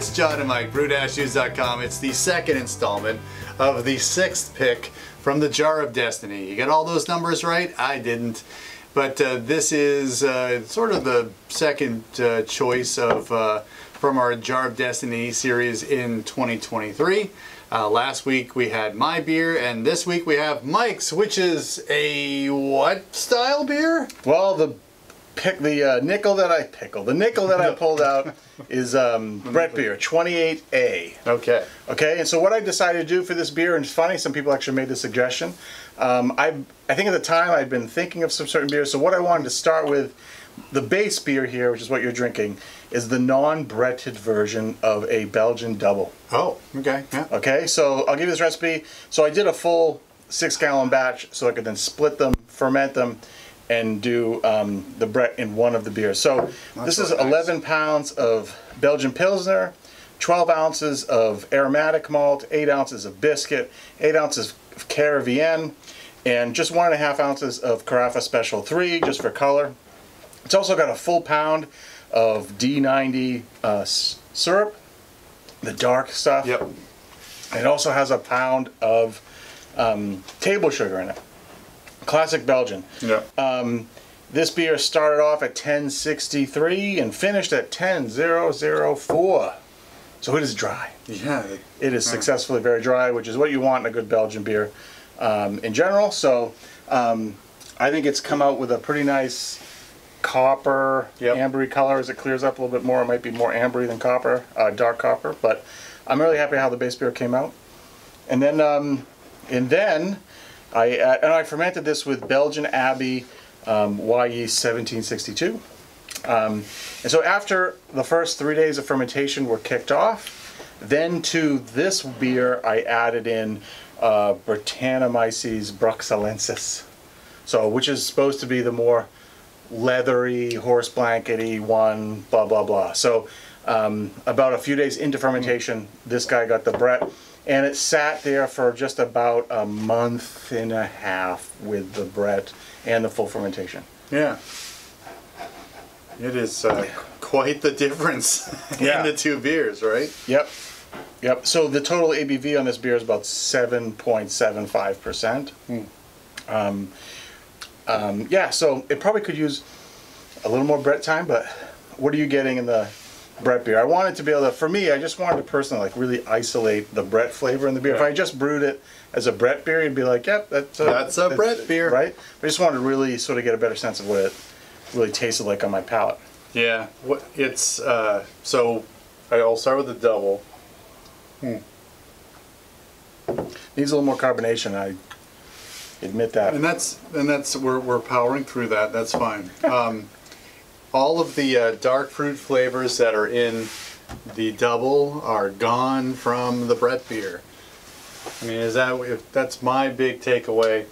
It's John and Mike, brew-dudes.com. It's the second installment of the sixth pick from the Jar of Destiny. You got all those numbers right? I didn't. But this is sort of the second choice of from our Jar of Destiny series in 2023. Last week we had my beer, and this week we have Mike's, which is a what style beer? Well, the nickel that I pulled out is Brett beer, 28A. Okay. Okay, and so what I decided to do for this beer, and it's funny, some people actually made the suggestion. I think at the time I'd been thinking of some certain beers, so what I wanted to start with, the base beer here, which is what you're drinking, is the non-Bretted version of a Belgian double. Oh, okay. Yeah. Okay, so I'll give you this recipe. So I did a full 6-gallon batch, so I could then split them, ferment them, and do the Brett in one of the beers. So this is 11 pounds of Belgian Pilsner, 12 ounces of aromatic malt, 8 ounces of biscuit, 8 ounces of Caribbean, and just 1.5 ounces of Carafa Special 3, just for color. It's also got a full pound of D90 syrup, the dark stuff. Yep. It also has a pound of table sugar in it. Classic Belgian. Yeah. This beer started off at 1063 and finished at 10004. So it is dry. Yeah. It is successfully very dry, which is what you want in a good Belgian beer in general. So I think it's come out with a pretty nice copper, ambery color. As it clears up a little bit more, it might be more ambery than copper, dark copper. But I'm really happy how the base beer came out. And then, I fermented this with Belgian Abbey Y.E. 1762. And so after the first 3 days of fermentation were kicked off, then to this beer I added in Brettanomyces Bruxellensis, which is supposed to be the more leathery, horse blankety one, blah, blah, blah. So about a few days into fermentation, this guy got the Brett. And it sat there for just about a month and a half with the Brett and the full fermentation. Yeah. It is quite the difference in the two beers, right? Yep. Yep. So the total ABV on this beer is about 7.75%. Yeah, so it probably could use a little more Brett time, but what are you getting in the Brett beer? I wanted to be able to, for me, I just wanted to personally like really isolate the Brett flavor in the beer. Yeah. If I just brewed it as a Brett beer, you'd be like, yep, that's a Brett beer. Right? But I just wanted to really sort of get a better sense of what it really tasted like on my palate. Yeah. It's, so I'll start with the double. Needs a little more carbonation, I admit that. And that's, we're powering through that, that's fine. All of the dark fruit flavors that are in the double are gone from the Brett beer. I mean, that's my big takeaway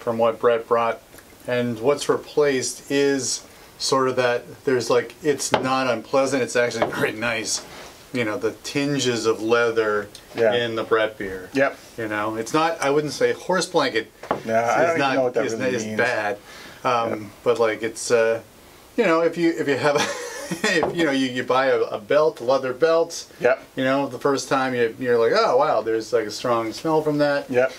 from what Brett brought, and what's replaced is sort of that. There's like, it's not unpleasant. It's actually very nice. You know, the tinges of leather in the Brett beer. Yep. You know, it's not. I wouldn't say horse blanket. No, I don't even know what that really means. It's bad, but like it's. You know, if you have, you buy a belt, leather belt. Yep. You know, the first time you're like, oh wow, there's like a strong smell from that. Yep.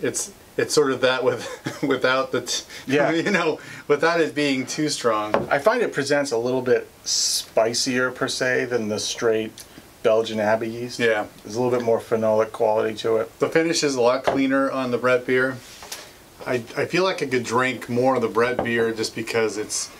It's sort of that without the you know, without it being too strong. I find it presents a little bit spicier per se than the straight Belgian Abbey yeast. Yeah. There's a little bit more phenolic quality to it. The finish is a lot cleaner on the Brett beer. I feel like I could drink more of the Brett beer just because it's.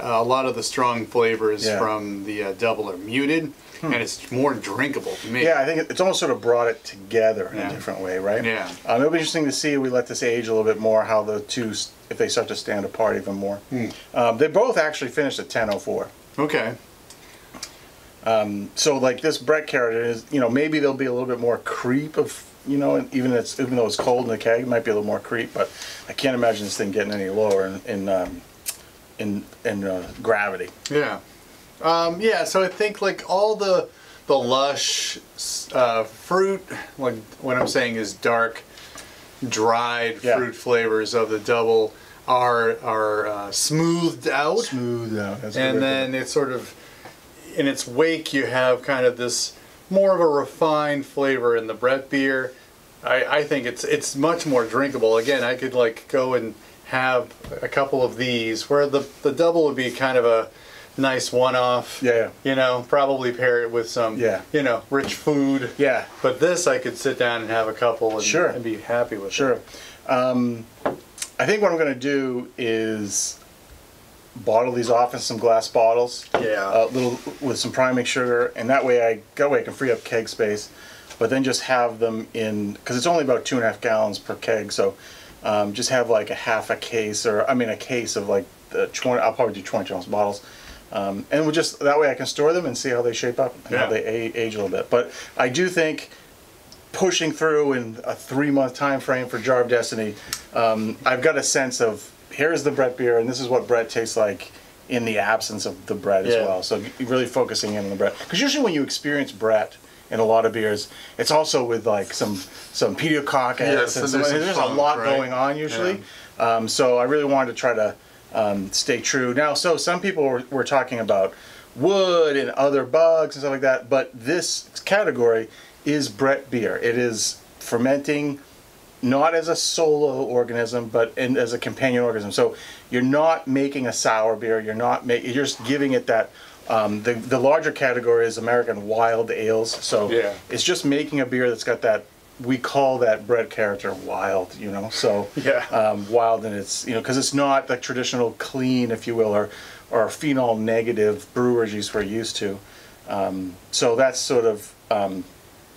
A lot of the strong flavors from the double are muted, and it's more drinkable to me. Yeah, I think it's almost sort of brought it together in a different way, right? Yeah. It'll be interesting to see if we let this age a little bit more, how the two, if they start to stand apart even more. They both actually finished at 1004. Okay. So like this Brett carrot is, you know, maybe there'll be a little bit more creep of, you know, and even though it's cold in the keg, it might be a little more creep, but I can't imagine this thing getting any lower in gravity. Yeah. Yeah, so I think like all the lush fruit, like what I'm saying is dark dried fruit flavors of the double are smoothed out. Smoothed out. That's and then it sort of in its wake you have kind of this more of a refined flavor in the Brett beer. I think it's much more drinkable. Again, I could like go and have a couple of these, where the double would be kind of a nice one-off. Yeah. You know, probably pair it with some, yeah, you know, rich food. Yeah. But this I could sit down and have a couple and, sure, and be happy with. Sure. It. I think what I'm going to do is bottle these off in some glass bottles. Yeah. With some priming sugar, and that way I can free up keg space. But then just have them in, because it's only about 2.5 gallons per keg, so just have like a half a case, or I mean a case of like the 20. I'll probably do 20-ounce bottles, and we'll just, that way I can store them and see how they shape up and, yeah, how they age a little bit. But I do think pushing through in a 3-month time frame for Jar of Destiny, I've got a sense of here's the Brett beer and this is what Brett tastes like in the absence of the Brett, yeah, as well. So really focusing in on the Brett, because usually when you experience Brett in a lot of beers, it's also with like some pediococcus, yes, and there's a lot, right, going on usually. Yeah. So I really wanted to try to stay true. Now, so some people were talking about wood and other bugs and stuff like that, but this category is Brett beer. It is fermenting not as a solo organism, but as a companion organism. So you're not making a sour beer. You're not making. You're just giving it that. The larger category is American wild ales, so, yeah, it's just making a beer that's got that, we call that Brett character wild, you know, so, yeah, wild, and it's, you know, because it's not the traditional clean, if you will, or phenol negative breweries we're used to. So that's sort of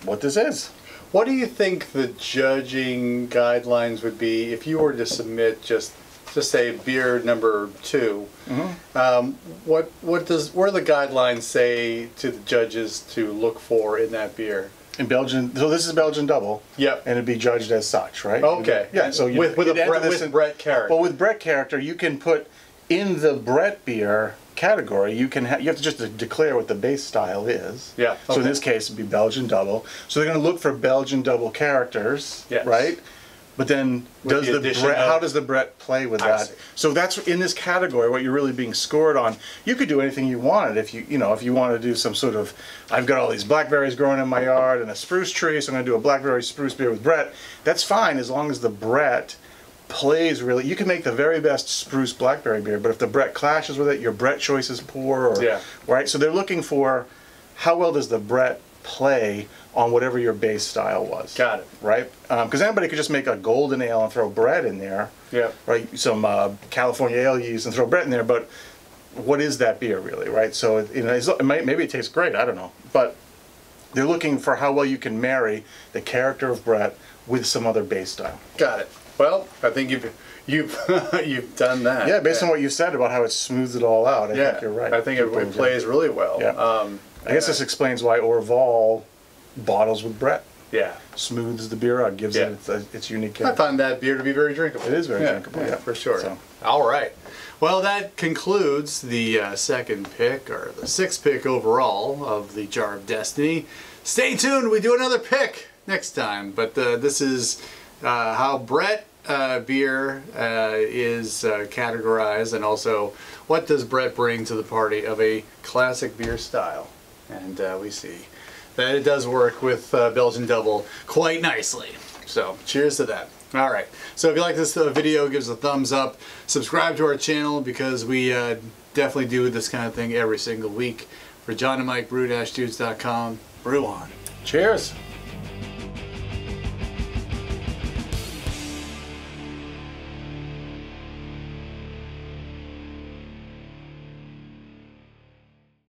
what this is. What do you think the judging guidelines would be if you were to submit just say beer number 2, mm-hmm, what are the guidelines say to the judges to look for in that beer? In Belgian, so this is Belgian double. Yep. And it'd be judged as such, right? Okay. Yeah. So you, with Brett character. Well, with Brett character, you can put in the Brett beer category. You can you have to just declare what the base style is. Yeah. Okay. So in this case, it'd be Belgian double. So they're going to look for Belgian double characters, yes, right? But then, does the Brett, how does the Brett play with that? So that's in this category what you're really being scored on. You could do anything you wanted if you want to do some sort of, I've got all these blackberries growing in my yard and a spruce tree, so I'm going to do a blackberry spruce beer with Brett. That's fine as long as the Brett plays really. You can make the very best spruce blackberry beer, but if the Brett clashes with it, your Brett choice is poor. Or, yeah. Right. So they're looking for how well does the Brett play on whatever your base style was. Got it. Right? Because anybody could just make a golden ale and throw Brett in there. Yeah. Right? Some California ale yeast and throw Brett in there, but what is that beer really, right? So, you know, maybe it tastes great, I don't know. But they're looking for how well you can marry the character of Brett with some other base style. Got it. Well, I think you've done that. Yeah, based on what you said about how it smooths it all out, I think you're right. I think it plays really well. Yeah. I guess this explains why Orval bottles with Brett. Yeah. Smooths the beer out, gives it its unique character. I find that beer to be very drinkable. It is very drinkable, yeah, for sure. So. All right. Well, that concludes the second pick, or the 6th pick overall of the Jar of Destiny. Stay tuned. We do another pick next time. But this is how Brett beer is categorized, and also what does Brett bring to the party of a classic beer style. And we see that it does work with Belgian double quite nicely. So cheers to that. All right. So if you like this video, give us a thumbs up. Subscribe to our channel, because we definitely do this kind of thing every single week. For John and Mike, brew-dudes.com, brew on. Cheers.